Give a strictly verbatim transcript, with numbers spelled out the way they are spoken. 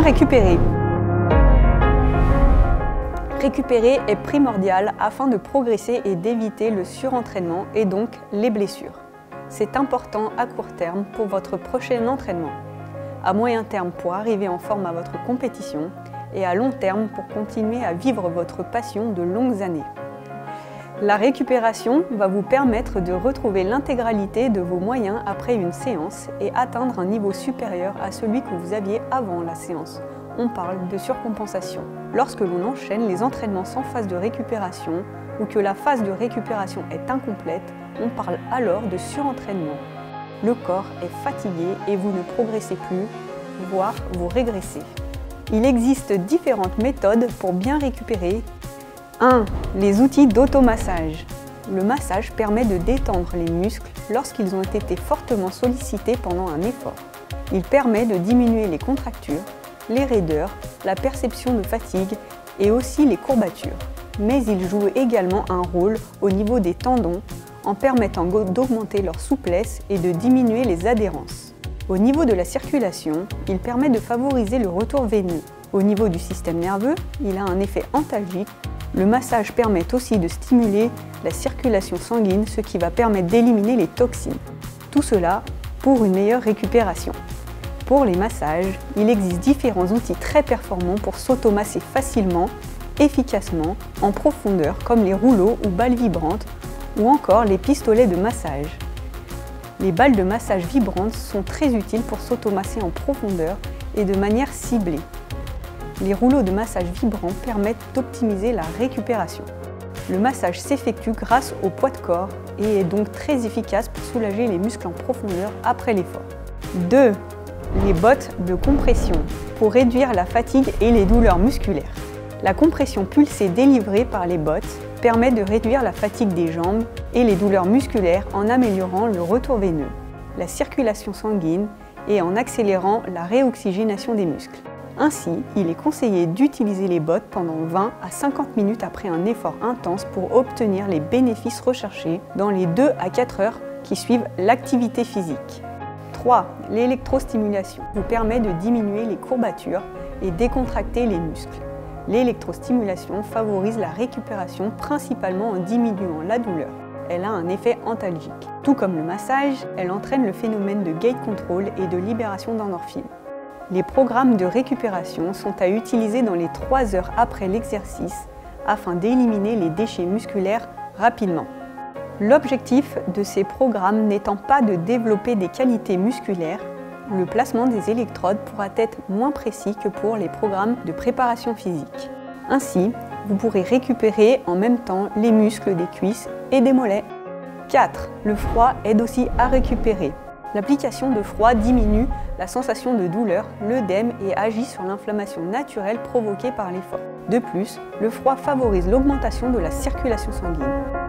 bien récupérer. Récupérer est primordial afin de progresser et d'éviter le surentraînement et donc les blessures. C'est important à court terme pour votre prochain entraînement, à moyen terme pour arriver en forme à votre compétition et à long terme pour continuer à vivre votre passion de longues années. La récupération va vous permettre de retrouver l'intégralité de vos moyens après une séance et atteindre un niveau supérieur à celui que vous aviez avant la séance. On parle de surcompensation. Lorsque l'on enchaîne les entraînements sans phase de récupération ou que la phase de récupération est incomplète, on parle alors de surentraînement. Le corps est fatigué et vous ne progressez plus, voire vous régressez. Il existe différentes méthodes pour bien récupérer. un Les outils d'automassage. Le massage permet de détendre les muscles lorsqu'ils ont été fortement sollicités pendant un effort. Il permet de diminuer les contractures, les raideurs, la perception de fatigue et aussi les courbatures. Mais il joue également un rôle au niveau des tendons en permettant d'augmenter leur souplesse et de diminuer les adhérences. Au niveau de la circulation, il permet de favoriser le retour veineux. Au niveau du système nerveux, il a un effet antalgique. Le massage permet aussi de stimuler la circulation sanguine, ce qui va permettre d'éliminer les toxines. Tout cela pour une meilleure récupération. Pour les massages, il existe différents outils très performants pour s'automasser facilement, efficacement, en profondeur, comme les rouleaux ou balles vibrantes, ou encore les pistolets de massage. Les balles de massage vibrantes sont très utiles pour s'automasser en profondeur et de manière ciblée. Les rouleaux de massage vibrants permettent d'optimiser la récupération. Le massage s'effectue grâce au poids de corps et est donc très efficace pour soulager les muscles en profondeur après l'effort. deux Les bottes de compression pour réduire la fatigue et les douleurs musculaires. La compression pulsée délivrée par les bottes permet de réduire la fatigue des jambes et les douleurs musculaires en améliorant le retour veineux, la circulation sanguine et en accélérant la réoxygénation des muscles. Ainsi, il est conseillé d'utiliser les bottes pendant vingt à cinquante minutes après un effort intense pour obtenir les bénéfices recherchés dans les deux à quatre heures qui suivent l'activité physique. trois L'électrostimulation vous permet de diminuer les courbatures et décontracter les muscles. L'électrostimulation favorise la récupération principalement en diminuant la douleur. Elle a un effet antalgique. Tout comme le massage, elle entraîne le phénomène de gate control et de libération d'endorphines. Les programmes de récupération sont à utiliser dans les trois heures après l'exercice afin d'éliminer les déchets musculaires rapidement. L'objectif de ces programmes n'étant pas de développer des qualités musculaires, le placement des électrodes pourra être moins précis que pour les programmes de préparation physique. Ainsi, vous pourrez récupérer en même temps les muscles des cuisses et des mollets. quatre Le froid aide aussi à récupérer. L'application de froid diminue la sensation de douleur, l'œdème et agit sur l'inflammation naturelle provoquée par l'effort. De plus, le froid favorise l'augmentation de la circulation sanguine.